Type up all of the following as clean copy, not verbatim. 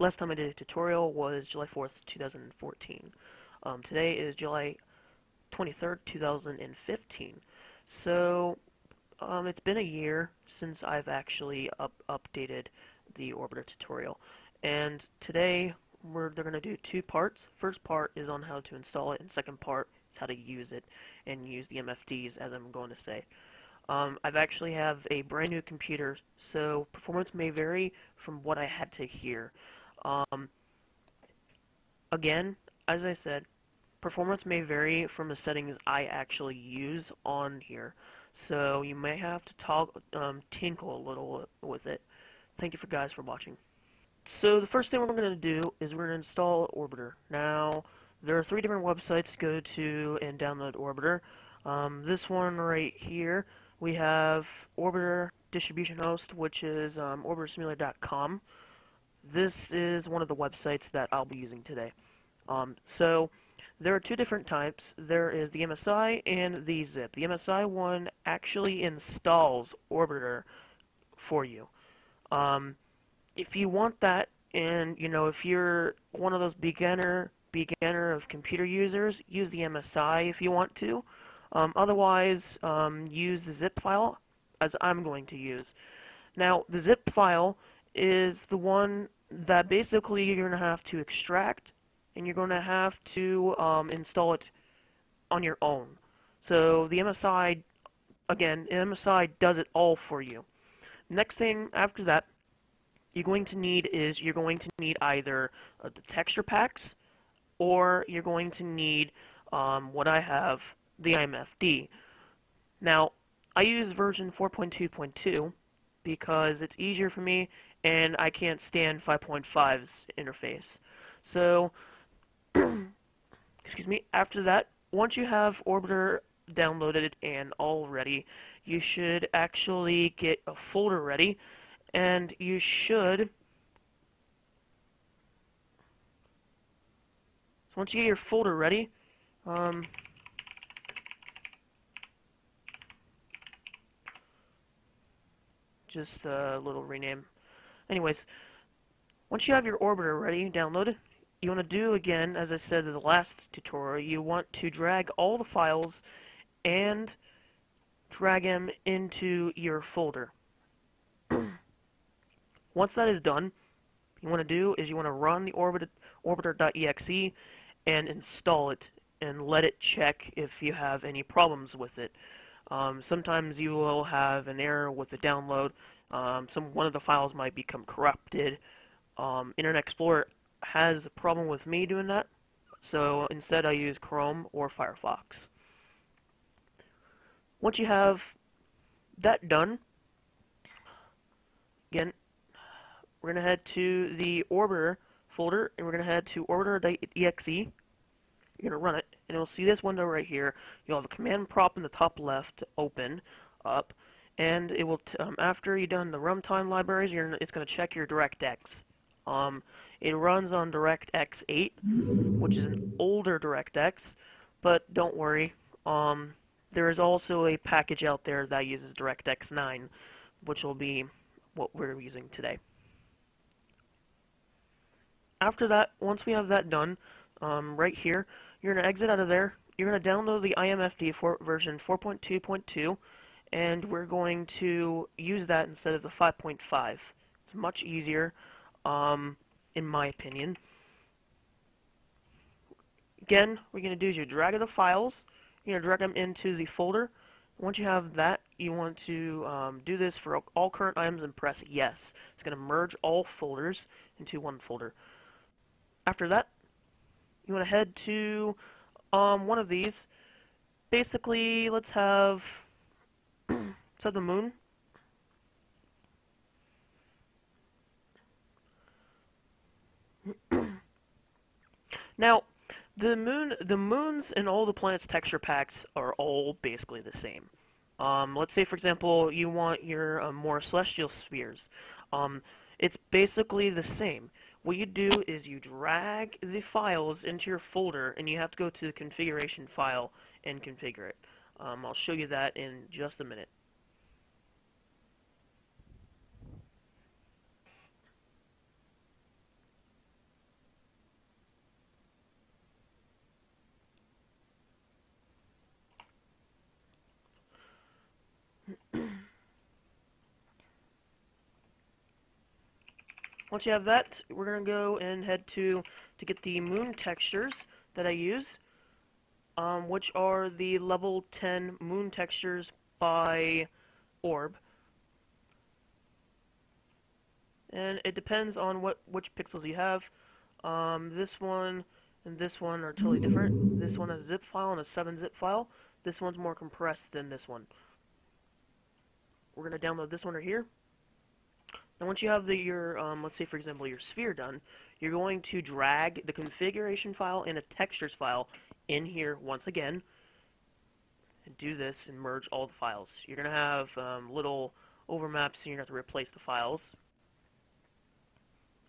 last time I did a tutorial was July 4th, 2014. Today is July 23rd, 2015. So it's been a year since I've actually updated the Orbiter tutorial. And today they're going to do two parts. First part is on how to install it, and second part is how to use it and use the MFDs, as I'm going to say. I've actually have a brand new computer, so performance may vary from what I had to hear. Again, as I said, performance may vary from the settings I actually use on here, so you may have to tinkle a little with it. Thank you guys for watching. So the first thing we're going to do is we're going to install Orbiter. Now, there are three different websites to go to and download Orbiter. This one right here, we have Orbiter Distribution Host, which is OrbiterSimulator.com. This is one of the websites that I'll be using today. So there are two different types. There is the MSI and the ZIP. The MSI one actually installs Orbiter for you. If you want that, and you know, if you're one of those beginner of computer users, use the MSI if you want to. Otherwise, use the zip file, as I'm going to use. Now, the zip file is the one that basically you're going to have to extract, and you're going to have to install it on your own. So the MSI, again, MSI does it all for you. Next thing after that, you're going to need is you're going to need either the texture packs, or you're going to need what I have, the IMFD. Now, I use version 4.2.2 because it's easier for me, and I can't stand 5.5's interface. So, excuse me. After that, once you have Orbiter downloaded and all ready, you should actually get a folder ready, and you should. So once you get your folder ready, just a little rename. Anyways, once you have your Orbiter ready, downloaded, you want to do again, as I said in the last tutorial, you want to drag all the files and drag them into your folder. Once that is done, you want to do is you want to run the Orbiter.exe and install it and let it check if you have any problems with it. Sometimes you will have an error with the download. One of the files might become corrupted. Internet Explorer has a problem with me doing that, so instead I use Chrome or Firefox. Once you have that done, again, we're going to head to the Orbiter folder, and we're going to head to Orbiter.exe. You're going to run it, and you'll see this window right here. You'll have a command prompt in the top left open up, and it will, after you've done the runtime libraries, it's going to check your DirectX. It runs on DirectX 8, which is an older DirectX, but don't worry. There is also a package out there that uses DirectX 9, which will be what we're using today. After that, once we have that done, right here, you're going to exit out of there. You're going to download the IMFD for version 4.2.2, and we're going to use that instead of the 5.5. It's much easier, in my opinion. Again, what you're going to do is you drag the files, you're going to drag them into the folder. Once you have that, you want to do this for all current items and press yes. It's going to merge all folders into one folder. After that, you want to head to one of these. Basically, let's have the moon. Now, the moons and all the planets' texture packs are all basically the same. Let's say, for example, you want your more celestial spheres. It's basically the same. What you do is you drag the files into your folder, and you have to go to the configuration file and configure it. I'll show you that in just a minute. Once you have that, we're going to go and head to get the moon textures that I use, which are the level 10 moon textures by orb. And it depends on which pixels you have. This one and this one are totally different. This one has a zip file and a 7-zip file. This one's more compressed than this one. We're going to download this one right here. Now once you have let's say for example your sphere done, you're going to drag the configuration file and a textures file in here once again, and do this and merge all the files. You're going to have little overmaps, and you're going to have to replace the files.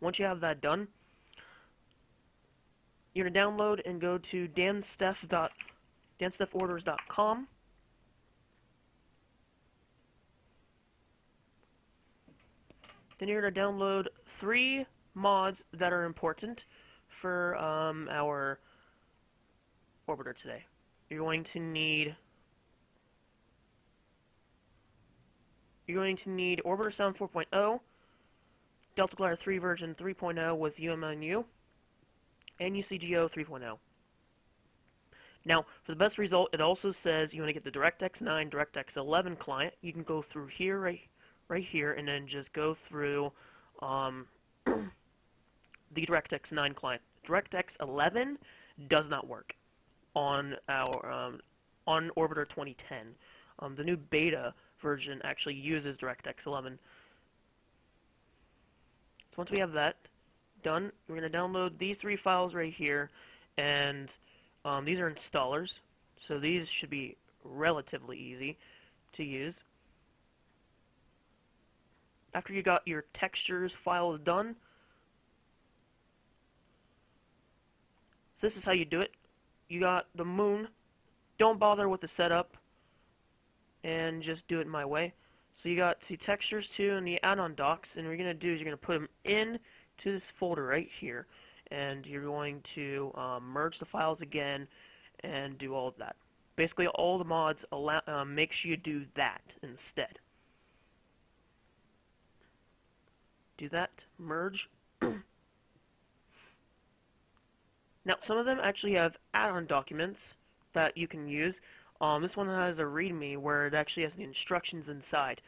Once you have that done, you're going to download and go to danstephorders.com. Then you're going to download 3 mods that are important for our orbiter today. You're going to need Orbiter Sound 4.0, DeltaGlider 3 version 3.0 with UMMU, and UCGO 3.0. Now, for the best result, it also says you want to get the DirectX 9, DirectX 11 client. You can go through here right here, and then just go through the DirectX 9 client. DirectX 11 does not work on our on Orbiter 2010. The new beta version actually uses DirectX 11. So once we have that done, we're going to download these 3 files right here, and these are installers, so these should be relatively easy to use. After you got your textures files done, so this is how you do it. You got the moon. Don't bother with the setup and just do it my way. So you got the textures too and the add-on docs, and what you're going to do is you're going to put them in to this folder right here, and you're going to merge the files again and do all of that. Basically all the mods makes you do that instead. Do that, merge. Now, some of them actually have add-on documents that you can use. This one has a README where it actually has the instructions inside.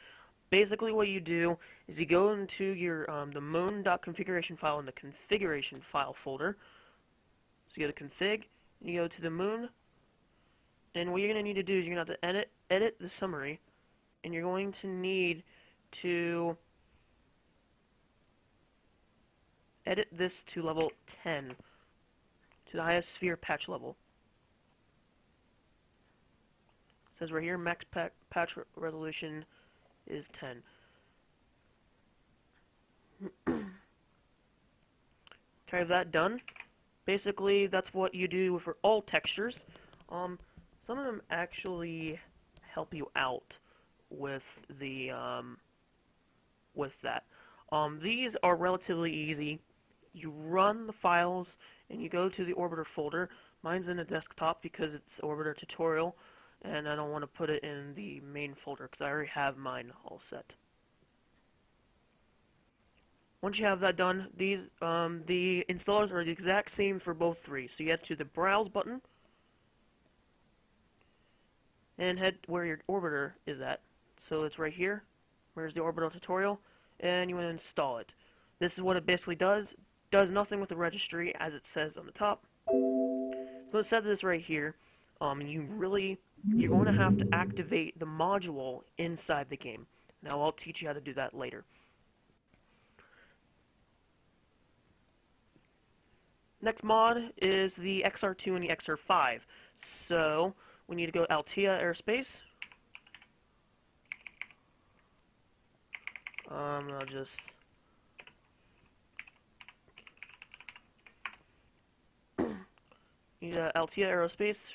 Basically, what you do is you go into your the moon.configuration file in the configuration file folder. So you go to config, and you go to the moon, and what you're going to need to do is you're going to have to edit the summary, and you're going to need to edit this to level 10, to the highest sphere patch level. It says right here, max patch resolution is 10. Okay, have that done. Basically, that's what you do for all textures. Some of them actually help you out with the with that. These are relatively easy. You run the files and you go to the Orbiter folder. Mine's in the desktop because it's Orbiter tutorial, and I don't want to put it in the main folder because I already have mine all set. Once you have that done, these the installers are the exact same for both 3. So you head to the Browse button and head where your Orbiter is at. So it's right here. Where's the Orbiter tutorial? And you want to install it. This is what it basically does. Does nothing with the registry as it says on the top. So it says this right here. You're going to have to activate the module inside the game. Now I'll teach you how to do that later. Next mod is the XR2 and the XR5. So we need to go Altea Aerospace. I'll just need Altea Aerospace.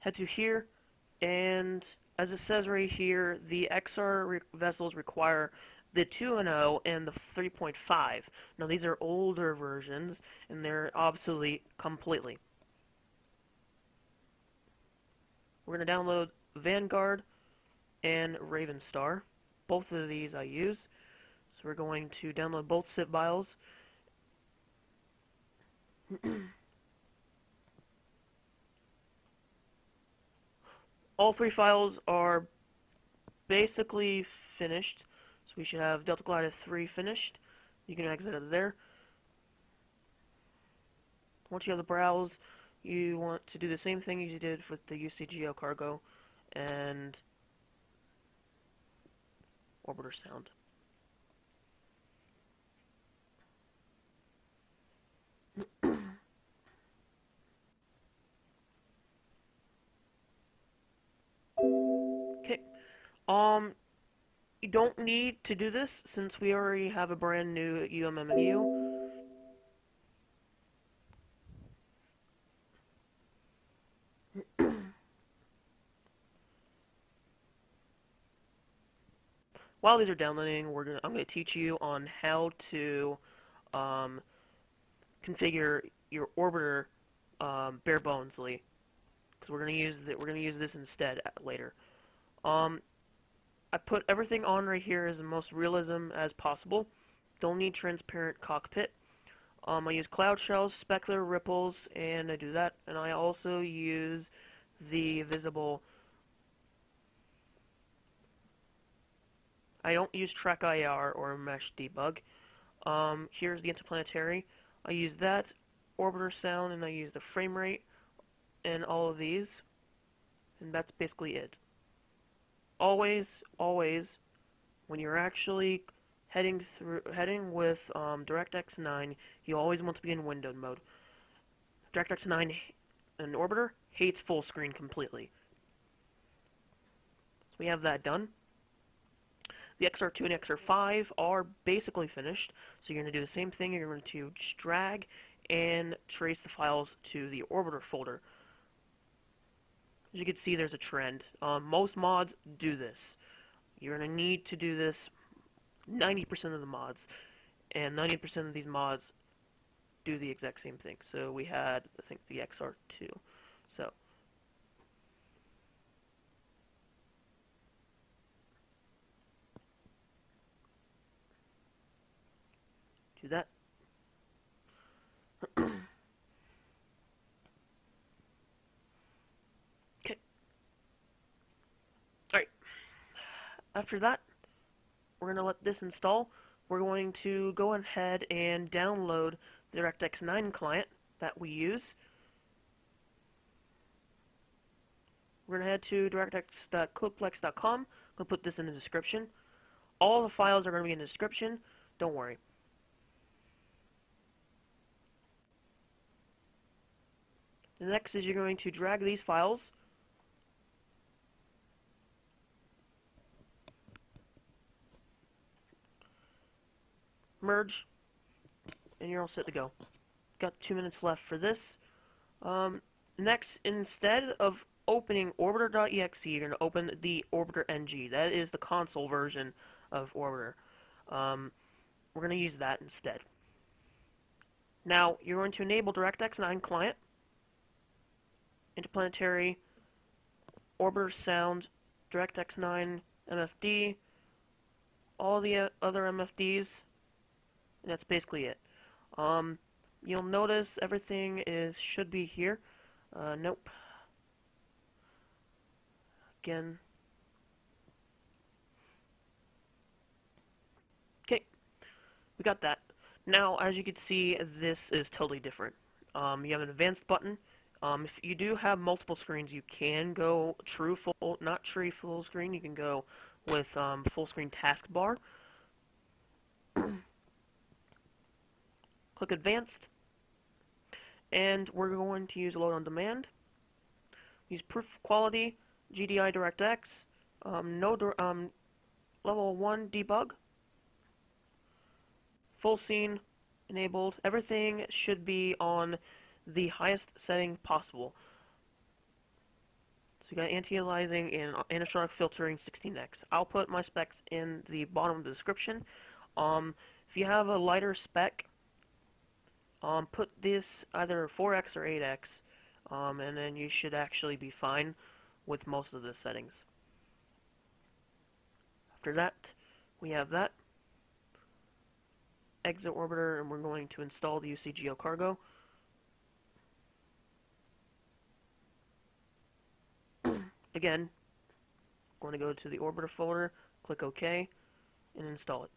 Head to here, and as it says right here, the XR vessels require the 2.0 and the 3.5. Now these are older versions, and they're obsolete completely. We're going to download Vanguard and Ravenstar. both of these I use. So we're going to download both zip files. All three files are basically finished, so we should have DeltaGlider 3 finished. You can exit out of there. Once you have the browse, you want to do the same thing as you did with the UCGL cargo and Orbiter Sound. Okay. You don't need to do this since we already have a brand new UMMU. While these are downloading, I'm going to teach you on how to configure your orbiter bare bonesly, because we're going to use this instead later. I put everything on right here as the most realism as possible. Don't need transparent cockpit. I use cloud shells, specular ripples, and I do that. And I also use the visible. I don't use track IR or mesh debug. Here's the interplanetary. I use that, orbiter sound, and I use the frame rate and all of these. And that's basically it. Always, when you're actually heading with DirectX 9, you always want to be in windowed mode. DirectX 9 and Orbiter hates full screen completely. So we have that done. The XR2 and XR5 are basically finished, so you're going to do the same thing. You're going to just drag and trace the files to the Orbiter folder. As you can see, there's a trend. Most mods do this. You're going to need to do this 90% of the mods, and 90% of these mods do the exact same thing. So we had, I think, the XR2. So do that. After that, we're going to let this install. We're going to go ahead and download the DirectX 9 client that we use. We're going to head to directx.codeplex.com. I'm going to put this in the description. All the files are going to be in the description. Don't worry. The next is you're going to drag these files. Merge, and you're all set to go. Got 2 minutes left for this. Next, instead of opening Orbiter.exe, you're going to open the Orbiter NG. That is the console version of Orbiter. We're going to use that instead. Now, you're going to enable DirectX 9 client, Interplanetary, Orbiter Sound, DirectX 9, MFD, all the other MFDs. And that's basically it. You'll notice everything should be here. Nope. Again. Okay, we got that. Now, as you can see, this is totally different. You have an advanced button. If you do have multiple screens, you can go not true full screen. You can go with full screen taskbar. Click advanced, and we're going to use load on demand. Use proof of quality, GDI DirectX, level 1 debug, full scene enabled. Everything should be on the highest setting possible. So you got anti-aliasing and anisotropic filtering 16x. I'll put my specs in the bottom of the description. If you have a lighter spec, put this either 4x or 8x, and then you should actually be fine with most of the settings. After that, we have that. Exit Orbiter, and we're going to install the UCGO cargo. Again, we're going to go to the Orbiter folder, click OK, and install it.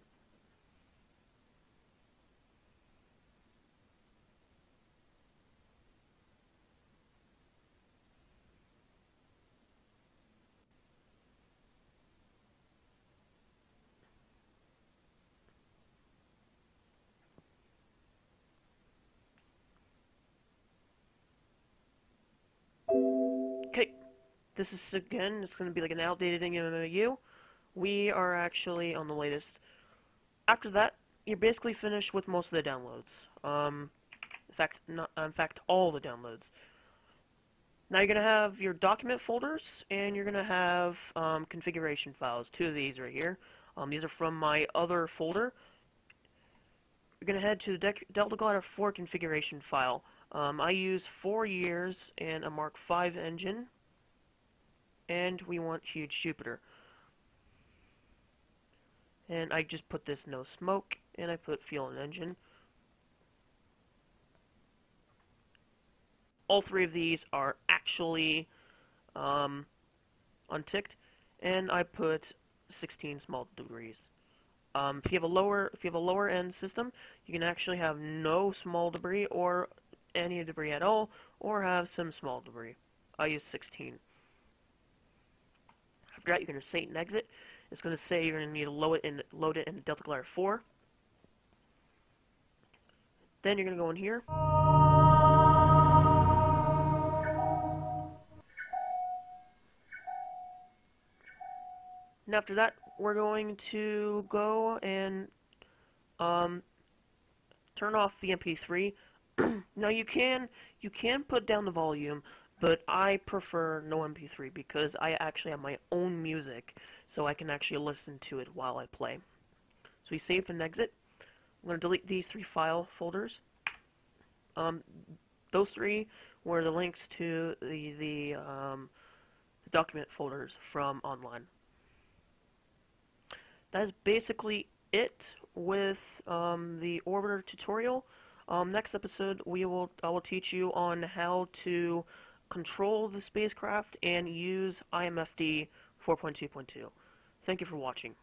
This is, again, it's going to be like an outdated UMMU. We are actually on the latest. After that, you're basically finished with most of the downloads. In fact, all the downloads. Now you're going to have your document folders, and you're going to have configuration files. Two of these right here. These are from my other folder. You're going to head to the DeltaGlider 4 configuration file. I use 4 years and a Mark V engine. And we want huge Jupiter. And I just put this no smoke, and I put fuel and engine. All three of these are actually unticked, and I put 16 small debris. If you have a lower end system, you can actually have no small debris or any debris at all, or have some small debris. I use 16. Out, you're going to say and exit. It's going to say you're going to need to load it in DeltaGlider 4. Then you're going to go in here. And after that, we're going to go and turn off the MP3. Now you can put down the volume, but I prefer no MP3 because I actually have my own music, so I can actually listen to it while I play. So we save and exit. I'm going to delete these three file folders. Those three were the links to the document folders from online. That is basically it with the Orbiter tutorial. Next episode, I will teach you on how to control the spacecraft and use IMFD 4.2.2. Thank you for watching.